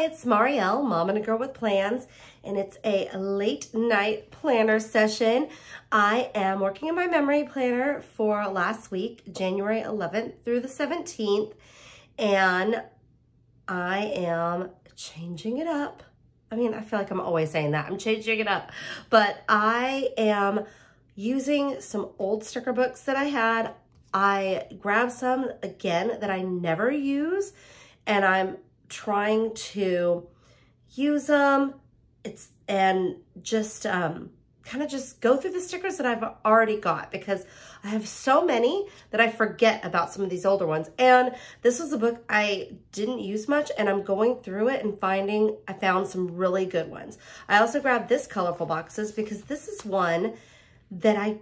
Hi, it's Mariel, Mom and a Girl with Plans, and it's a late night planner session. I am working in my memory planner for last week, January 11th through the 17th, and I am changing it up. I mean, I feel like I'm always saying that. I'm changing it up, but I am using some old sticker books that I had. I grabbed some again that I never use, and I'm trying to use them and just kind of just go through the stickers that I've already got, because I have so many that I forget about some of these older ones. And this was a book I didn't use much, and I'm going through it and I found some really good ones. I also grabbed this Colorful Boxes because this is one that I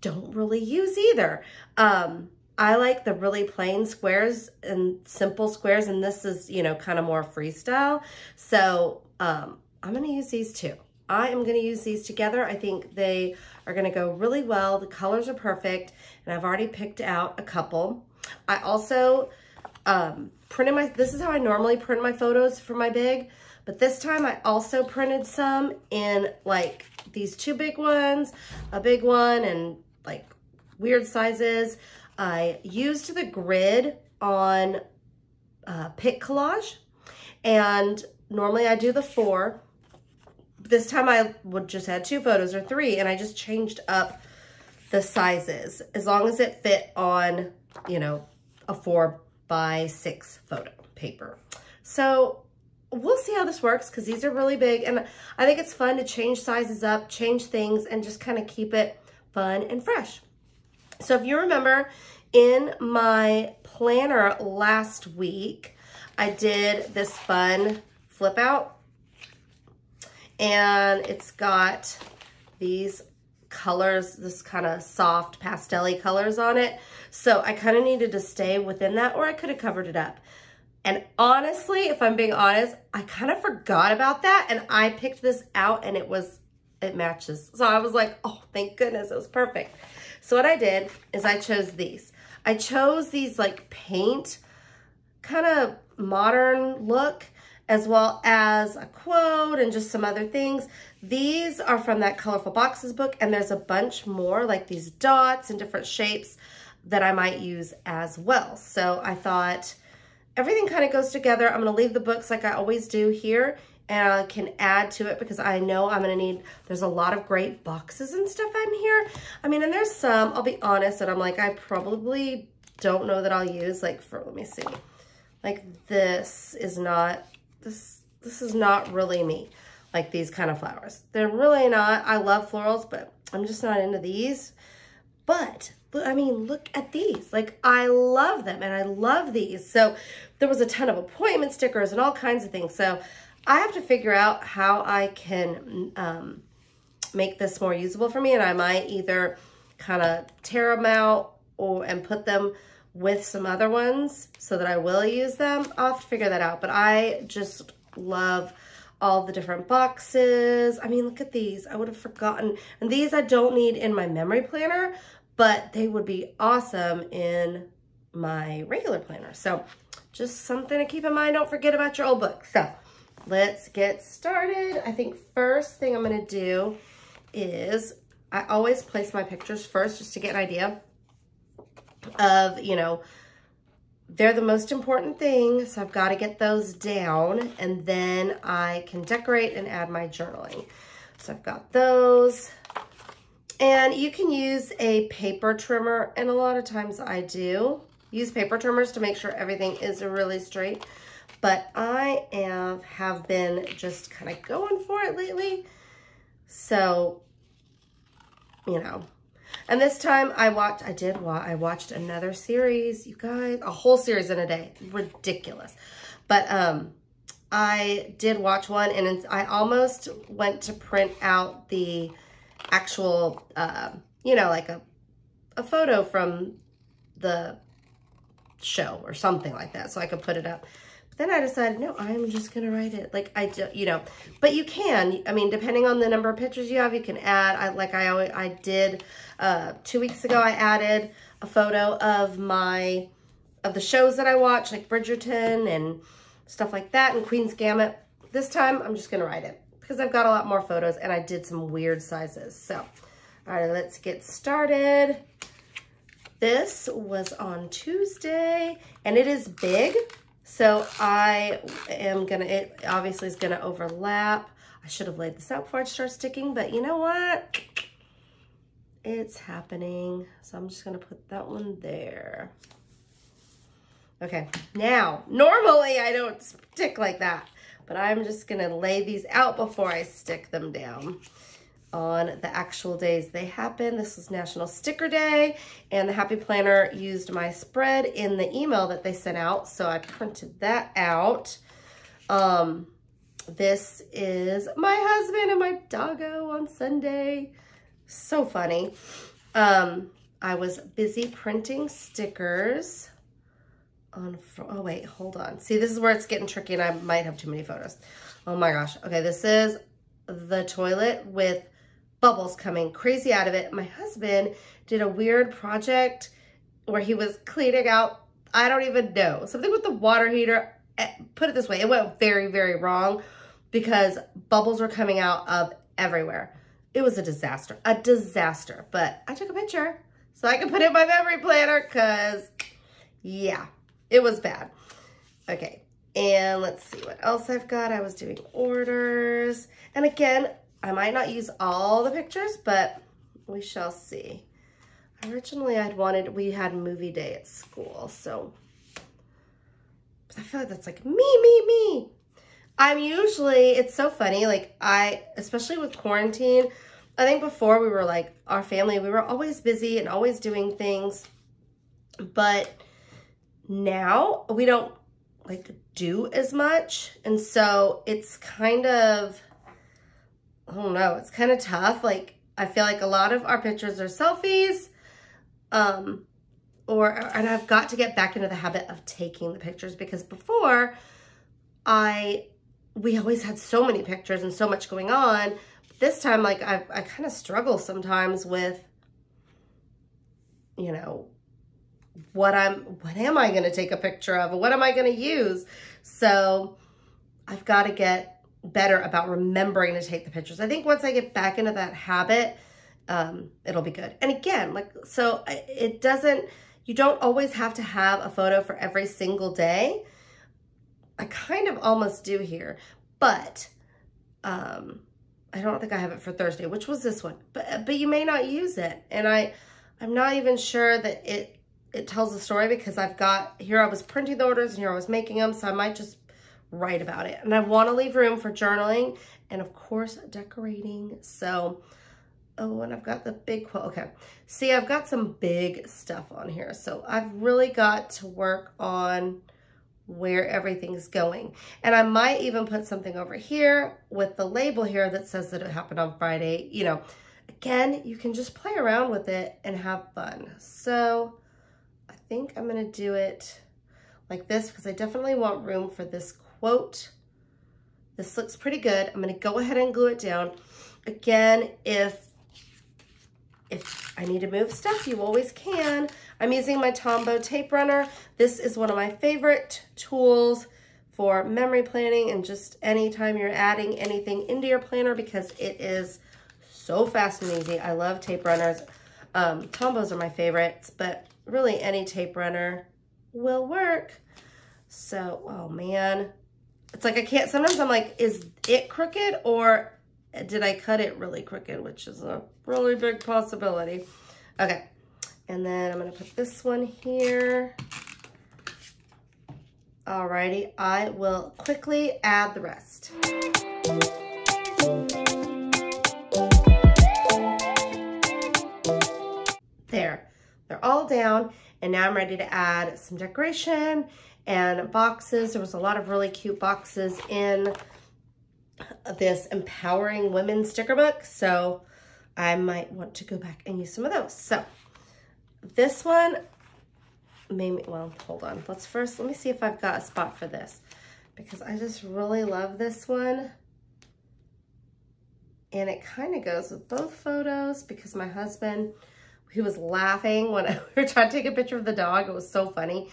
don't really use either. I like the really plain squares and simple squares, and this is, you know, kind of more freestyle. So I'm going to use these too. I am going to use these together. I think they are going to go really well. The colors are perfect, and I've already picked out a couple. I also printed this is how I normally print my photos for my big, but this time I also printed some in like these two big ones, a big one, and like weird sizes. I used the grid on Pick Collage, and normally I do the 4. This time I would just add 2 photos or 3, and I just changed up the sizes as long as it fit on, you know, a 4 by 6 photo paper. So we'll see how this works, because these are really big, and I think it's fun to change sizes up, change things, and just kind of keep it fun and fresh. So if you remember, in my planner last week, I did this fun flip out, and it's got these colors, this kind of soft pastel-y colors on it. So I kind of needed to stay within that, or I could have covered it up. And honestly, if I'm being honest, I kind of forgot about that, and I picked this out, and it matches. So I was like, oh, thank goodness, it was perfect. So what I did is I chose these. I chose these like paint, kind of modern look, as well as a quote and just some other things. These are from that Colorful Boxes book, and there's a bunch more like these dots and different shapes that I might use as well. So I thought everything kind of goes together. I'm gonna leave the books like I always do here, and I can add to it because I know I'm gonna need, there's a lot of great boxes and stuff in here. I mean, and there's some, I'll be honest, that I'm like, I probably don't know that I'll use, like for, let me see. Like this is not really me, like these kind of flowers. They're really not, I love florals, but I'm just not into these. But, I mean, look at these. Like, I love them, and I love these. So there was a ton of appointment stickers and all kinds of things. So I have to figure out how I can make this more usable for me, and I might either kind of tear them out and put them with some other ones so that I will use them. I'll have to figure that out, but I just love all the different boxes. I mean, look at these. I would have forgotten. And these I don't need in my memory planner, but they would be awesome in my regular planner. So just something to keep in mind. Don't forget about your old book. So let's get started. I think first thing I'm gonna do is, I always place my pictures first just to get an idea of, you know, they're the most important thing. So I've gotta get those down, and then I can decorate and add my journaling. So I've got those. And you can use a paper trimmer, and a lot of times I do use paper trimmers to make sure everything is really straight. But I have been just kind of going for it lately. So, you know. And this time I watched another series, you guys. A whole series in a day. Ridiculous. But I did watch one, and I almost went to print out the actual, you know, like a photo from the show or something like that, so I could put it up. Then I decided, no, I'm just going to write it. Like, I do, you know, but you can, I mean, depending on the number of pictures you have, you can add. I did, 2 weeks ago, I added a photo of the shows that I watch, like Bridgerton and stuff like that, and Queen's Gambit. This time, I'm just gonna write it because I've got a lot more photos and I did some weird sizes. So, all right, let's get started. This was on Tuesday and it is big. So I am gonna, it obviously is gonna overlap. I should have laid this out before I start sticking, but you know what? It's happening. So I'm just gonna put that one there. Okay, now, normally I don't stick like that, but I'm just gonna lay these out before I stick them down on the actual days they happen. This was National Sticker Day, and the Happy Planner used my spread in the email that they sent out, so I printed that out. This is my husband and my doggo on Sunday. So funny. I was busy printing stickers on, oh wait, hold on. See, this is where it's getting tricky and I might have too many photos. Oh my gosh. Okay, this is the toilet with bubbles coming crazy out of it. My husband did a weird project where he was cleaning out, I don't even know, something with the water heater. Put it this way, it went very, very wrong because bubbles were coming out of everywhere. It was a disaster, but I took a picture so I could put it in my memory planner because, yeah, it was bad. Okay, and let's see what else I've got. I was doing orders, and again, I might not use all the pictures, but we shall see. Originally, I'd wanted, we had movie day at school, so I feel like that's like me. I'm usually, it's so funny, like I, especially with quarantine, I think before we were like our family, we were always busy and always doing things, but now we don't like do as much. And so it's kind of, I don't know, it's kind of tough. Like I feel like a lot of our pictures are selfies, and I've got to get back into the habit of taking the pictures because before we always had so many pictures and so much going on. But this time, like I kind of struggle sometimes with, you know, what am I going to take a picture of? What am I going to use? So I've got to get better about remembering to take the pictures. I think once I get back into that habit, it'll be good. And again, like, so it doesn't, you don't always have to have a photo for every single day. I kind of almost do here, but I don't think I have it for Thursday, which was this one, but you may not use it. And I'm not even sure that it tells the story because I've got, here I was printing the orders and here I was making them, so I might just write about it. And I want to leave room for journaling and of course decorating. So, oh, and I've got the big quilt. Okay, see, I've got some big stuff on here. So I've really got to work on where everything's going. And I might even put something over here with the label here that says that it happened on Friday. You know, again, you can just play around with it and have fun. So I think I'm gonna do it like this because I definitely want room for this quote. This looks pretty good. I'm gonna go ahead and glue it down. Again, if I need to move stuff, you always can. I'm using my Tombow tape runner. This is one of my favorite tools for memory planning and just anytime you're adding anything into your planner because it is so fast and easy. I love tape runners. Tombows are my favorites, but really any tape runner will work. So, oh man, it's like I can't, sometimes I'm like, is it crooked or did I cut it really crooked, which is a really big possibility. Okay, and then I'm gonna put this one here. Alrighty, I will quickly add the rest. There, they're all down, and now I'm ready to add some decoration and boxes. There was a lot of really cute boxes in this Empowering Women sticker book, so I might want to go back and use some of those. So this one, maybe, well, hold on. Let's first, let me see if I've got a spot for this because I just really love this one. And it kind of goes with both photos because my husband, he was laughing when we were trying to take a picture of the dog. It was so funny.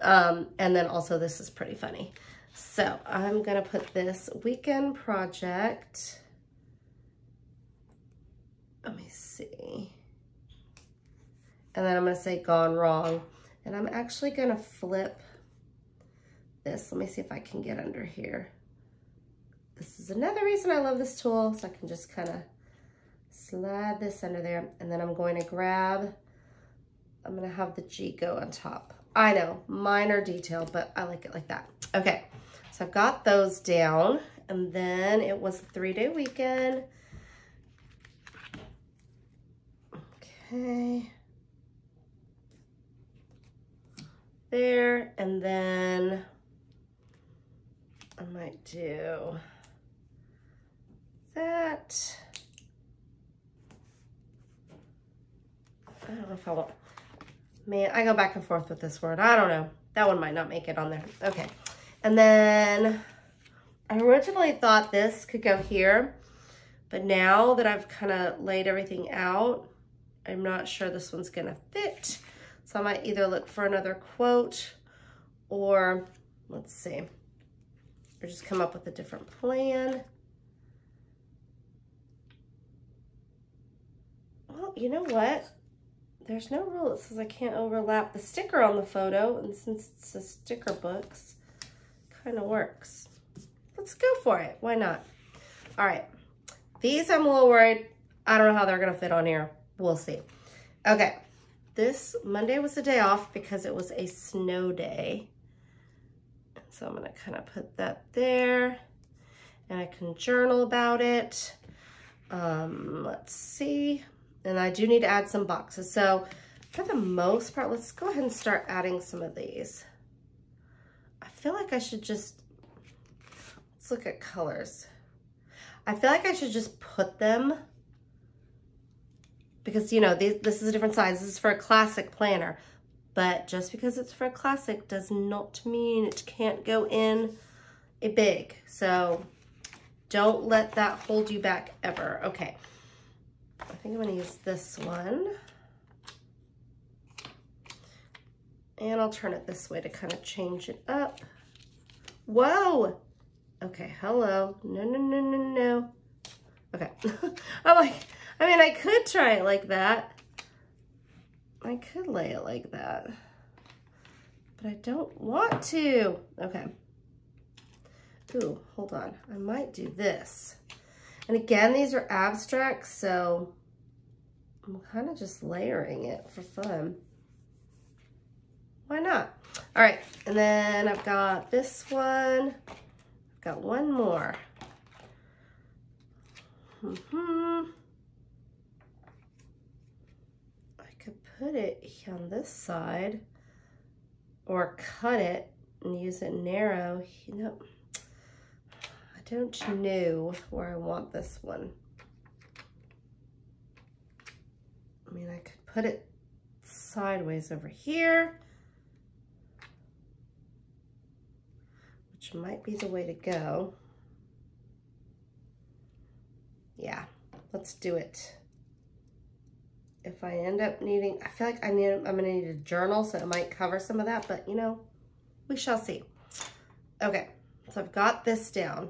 And then also this is pretty funny. So I'm gonna put this weekend project, let me see, and then I'm gonna say gone wrong, and I'm actually gonna flip this. Let me see if I can get under here. This is another reason I love this tool, so I can just kind of slide this under there, and then I'm going to grab, I'm gonna have the G go on top. I know, minor detail, but I like it like that. Okay, so I've got those down, and then it was a 3-day weekend. Okay. There, and then I might do that. I don't know if I want, man, I go back and forth with this word. I don't know. That one might not make it on there. Okay. And then I originally thought this could go here, but now that I've kind of laid everything out, I'm not sure this one's going to fit. So I might either look for another quote or let's see, or just come up with a different plan. Well, you know what? There's no rule that says I can't overlap the sticker on the photo, and since it's a sticker books, kind of works. Let's go for it. Why not? All right. These I'm a little worried. I don't know how they're going to fit on here. We'll see. Okay. This Monday was a day off because it was a snow day. So I'm gonna kind of put that there, and I can journal about it. Let's see. And I do need to add some boxes. So for the most part, let's go ahead and start adding some of these. I feel like I should just, let's look at colors. I feel like I should just put them because, you know, this is a different size. This is for a classic planner, but just because it's for a classic does not mean it can't go in a big. So don't let that hold you back ever. Okay. I think I'm going to use this one. And I'll turn it this way to kind of change it up. Whoa. Okay. Hello. No, no, no, no, no. Okay. I'm like, I mean, I could try it like that. I could lay it like that, but I don't want to. Okay. Ooh, hold on. I might do this. And again, these are abstracts, so I'm kind of just layering it for fun. Why not? All right. And then I've got this one. I've got one more. Put it on this side or cut it and use it narrow. You know, I don't know where I want this one. I mean, I could put it sideways over here, which might be the way to go. Yeah, let's do it. If I end up needing, I feel like I'm gonna need a journal, so it might cover some of that, but you know, we shall see. Okay, so I've got this down.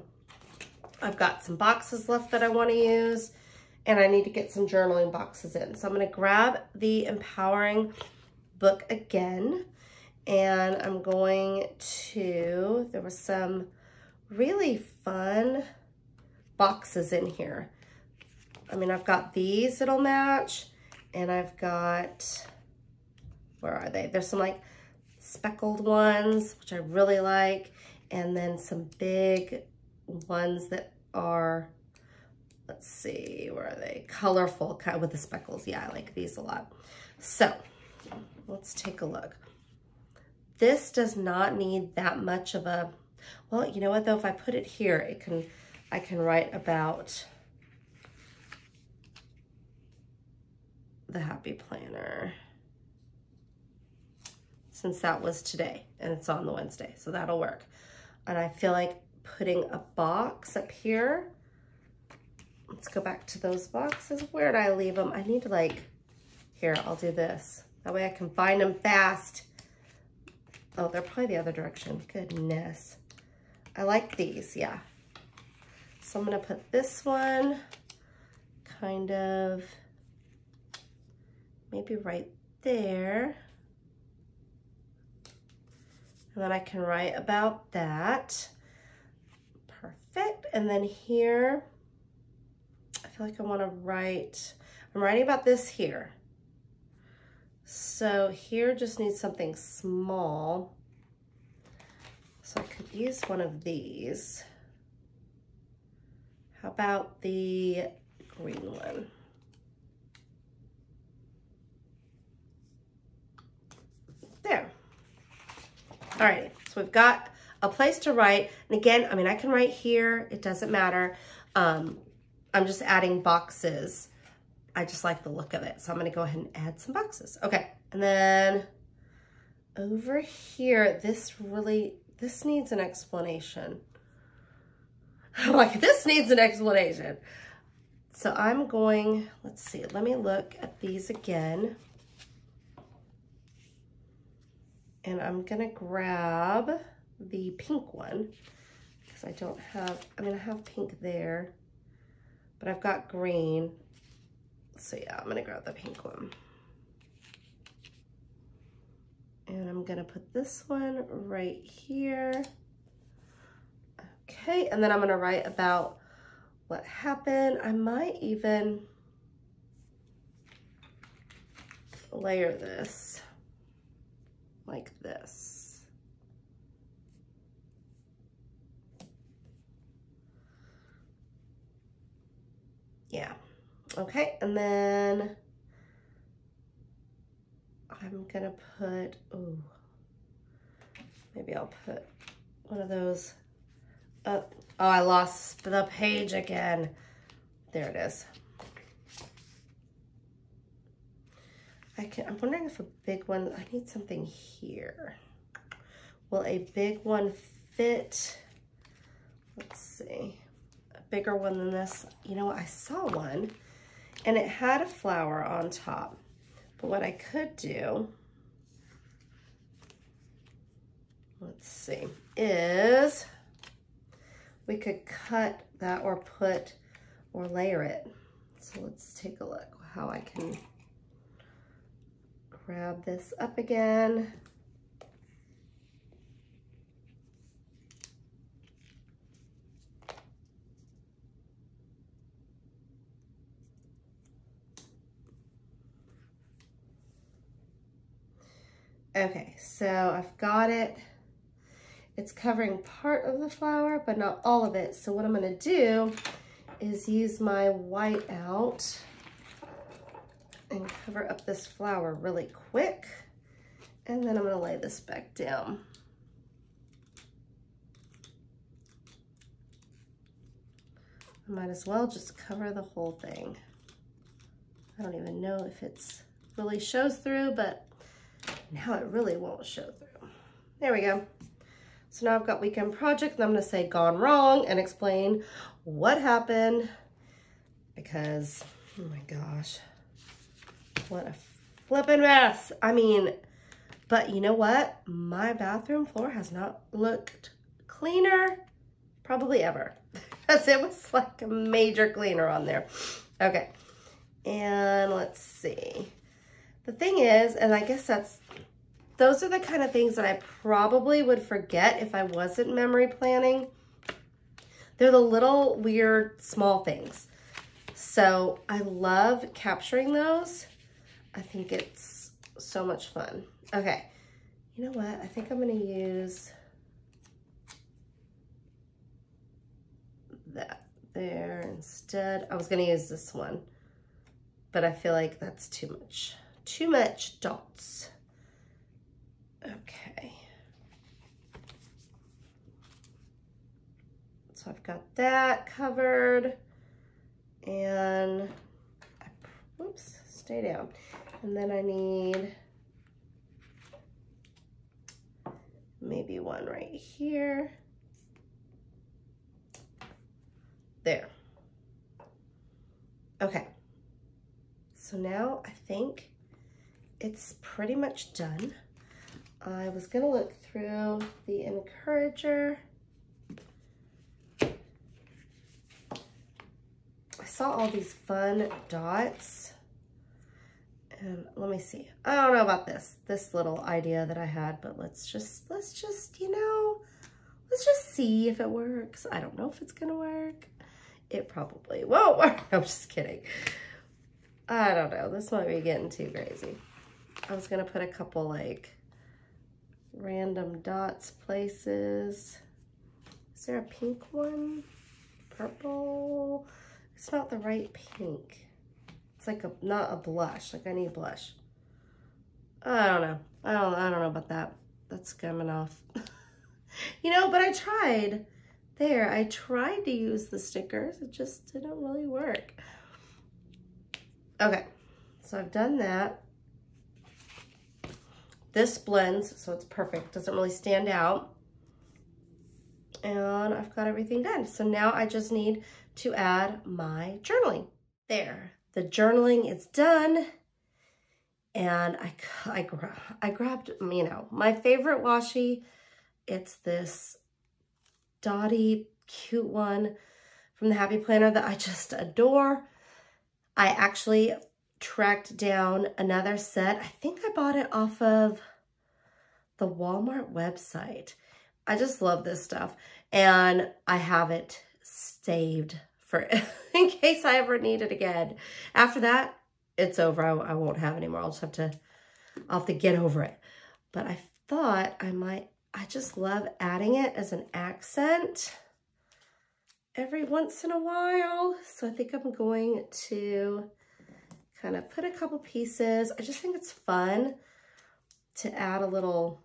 I've got some boxes left that I wanna use, and I need to get some journaling boxes in. So I'm gonna grab the Empowering book again, and I'm going to, there were some really fun boxes in here. I mean, I've got these that'll match, and I've got, where are they? There's some like speckled ones, which I really like. And then some big ones that are, let's see, where are they? Colorful, kind of with the speckles. Yeah, I like these a lot. So let's take a look. This does not need that much of a, well, you know what though? If I put it here, it can, I can write about the happy planner, since that was today and it's on the Wednesday, so that'll work. And I feel like putting a box up here, let's go back to those boxes. Where'd I leave them? I need to like, here, I'll do this. That way I can find them fast. Oh, they're probably the other direction. Goodness. I like these, yeah. So I'm gonna put this one kind of maybe right there. And then I can write about that. Perfect. And then here, I feel like I wanna write, I'm writing about this here. So here just needs something small. So I could use one of these. How about the green one? There. All right, so we've got a place to write. And again, I mean, I can write here, it doesn't matter. I'm just adding boxes. I just like the look of it. So I'm gonna go ahead and add some boxes. Okay, and then over here, this needs an explanation. I'm like, this needs an explanation. So I'm going, let's see, let me look at these again. And I'm gonna grab the pink one because I don't have, I mean, I have pink there, but I've got green. So yeah, I'm gonna grab the pink one. And I'm gonna put this one right here. Okay, and then I'm gonna write about what happened. I might even layer this like this. Yeah. Okay, and then I'm gonna put, ooh, maybe I'll put one of those up. Oh, I lost the page again. There it is. I'm wondering if a big one, I need something here. Will a big one fit? Let's see, a bigger one than this. You know, I saw one and it had a flower on top, but what I could do, let's see, is we could cut that or put or layer it. So let's take a look how I can grab this up again. Okay, so I've got it. It's covering part of the flower, but not all of it. So what I'm gonna do is use my white out and cover up this flower really quick. And then I'm gonna lay this back down. I might as well just cover the whole thing. I don't even know if it's really shows through, but now it really won't show through. There we go. So now I've got weekend project and I'm gonna say gone wrong and explain what happened because, oh my gosh, what a flippin' mess. I mean, but you know what? My bathroom floor has not looked cleaner probably ever. Because it was like a major cleaner on there. Okay, and let's see. The thing is, and I guess those are the kind of things that I probably would forget if I wasn't memory planning. They're the little weird small things. So I love capturing those. I think it's so much fun. Okay, you know what? I think I'm gonna use that there instead. I was gonna use this one, but I feel like that's too much dots. Okay. So I've got that covered and, oops, stay down. And then I need maybe one right here. There. Okay. So now I think it's pretty much done. I was gonna look through the encourager. saw all these fun dots. And let me see. I don't know about this little idea that I had, but let's just see if it works. I don't know if it's gonna work. It probably won't work. I'm just kidding. I don't know. This might be getting too crazy. I was gonna put a couple like random dots places. Is there a pink one? Purple? It's not the right pink. It's like a, not a blush. Like I need blush. I don't know. I don't know about that. That's coming off. You know, but I tried. There, I tried to use the stickers. It just didn't really work. Okay, so I've done that. This blends, so it's perfect. Doesn't really stand out. And I've got everything done. So now I just need to add my journaling. There, the journaling is done. And I grabbed, you know, my favorite washi. It's this dotty, cute one from the Happy Planner that I just adore. I actually tracked down another set. I think I bought it off of the Walmart website. I just love this stuff. And I have it saved for in case I ever need it again. After that, it's over. I won't have it anymore. I'll have to get over it. But I thought I just love adding it as an accent every once in a while. So I think I'm going to kind of put a couple pieces. I just think it's fun to add a little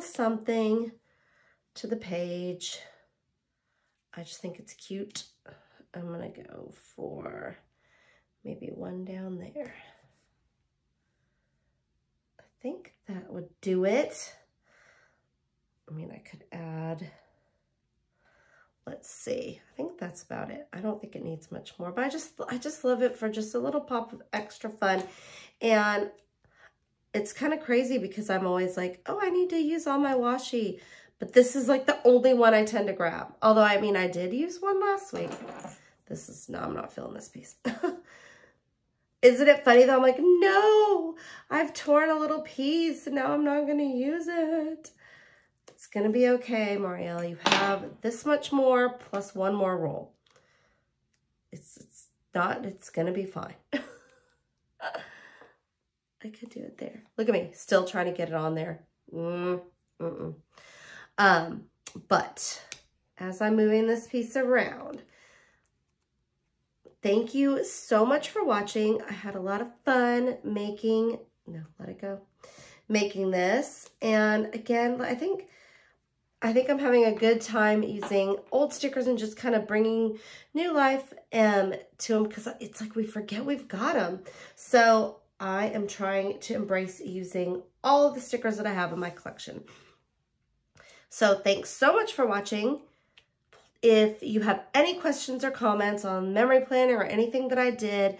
something to the page. I just think it's cute. I'm gonna go for maybe one down there. I think that would do it. I mean, I could add, let's see, I think that's about it. I don't think it needs much more, but I just love it for just a little pop of extra fun. And it's kind of crazy because I'm always like, oh, I need to use all my washi, but this is like the only one I tend to grab. Although, I mean, I did use one last week. This is, no, I'm not feeling this piece. Isn't it funny though? I'm like, no, I've torn a little piece and now I'm not gonna use it. It's gonna be okay, Mariel. You have this much more plus one more roll. It's gonna be fine. I could do it there. Look at me, still trying to get it on there. But as I'm moving this piece around, thank you so much for watching. I had a lot of fun making this. And again, I think I'm having a good time using old stickers and just kind of bringing new life to them, because it's like we forget we've got them. So I am trying to embrace using all of the stickers that I have in my collection. So thanks so much for watching. If you have any questions or comments on memory planner or anything that I did,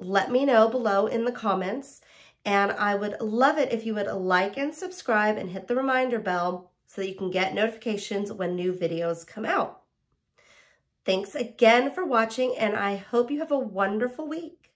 let me know below in the comments. And I would love it if you would like and subscribe and hit the reminder bell, so that you can get notifications when new videos come out. Thanks again for watching, and I hope you have a wonderful week.